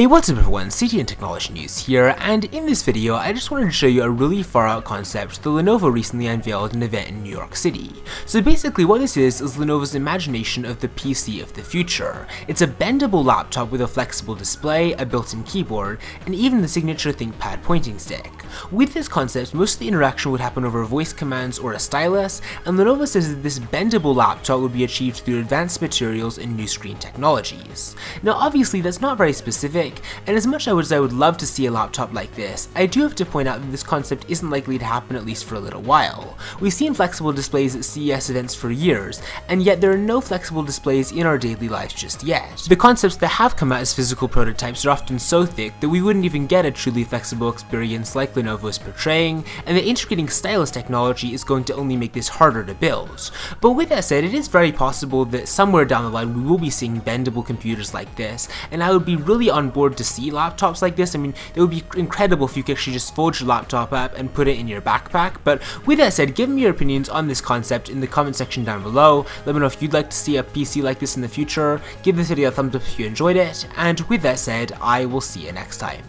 Hey, what's up everyone, CTN Technology News here, and in this video I just wanted to show you a really far out concept that Lenovo recently unveiled at an event in New York City. So basically what this is Lenovo's imagination of the PC of the future. It's a bendable laptop with a flexible display, a built-in keyboard, and even the signature ThinkPad pointing stick. With this concept, most of the interaction would happen over voice commands or a stylus, and Lenovo says that this bendable laptop would be achieved through advanced materials and new screen technologies. Now obviously that's not very specific, and as much as I would love to see a laptop like this, I do have to point out that this concept isn't likely to happen, at least for a little while. We've seen flexible displays at CES events for years, and yet there are no flexible displays in our daily lives just yet. The concepts that have come out as physical prototypes are often so thick that we wouldn't even get a truly flexible experience like Lenovo is portraying, and the integrating stylus technology is going to only make this harder to build. But with that said, it is very possible that somewhere down the line we will be seeing bendable computers like this, and I would be really on board to see laptops like this. I mean, it would be incredible if you could actually just fold your laptop up and put it in your backpack. But with that said, give me your opinions on this concept in the comment section down below. Let me know if you'd like to see a PC like this in the future. Give this video a thumbs up if you enjoyed it, and with that said, I will see you next time.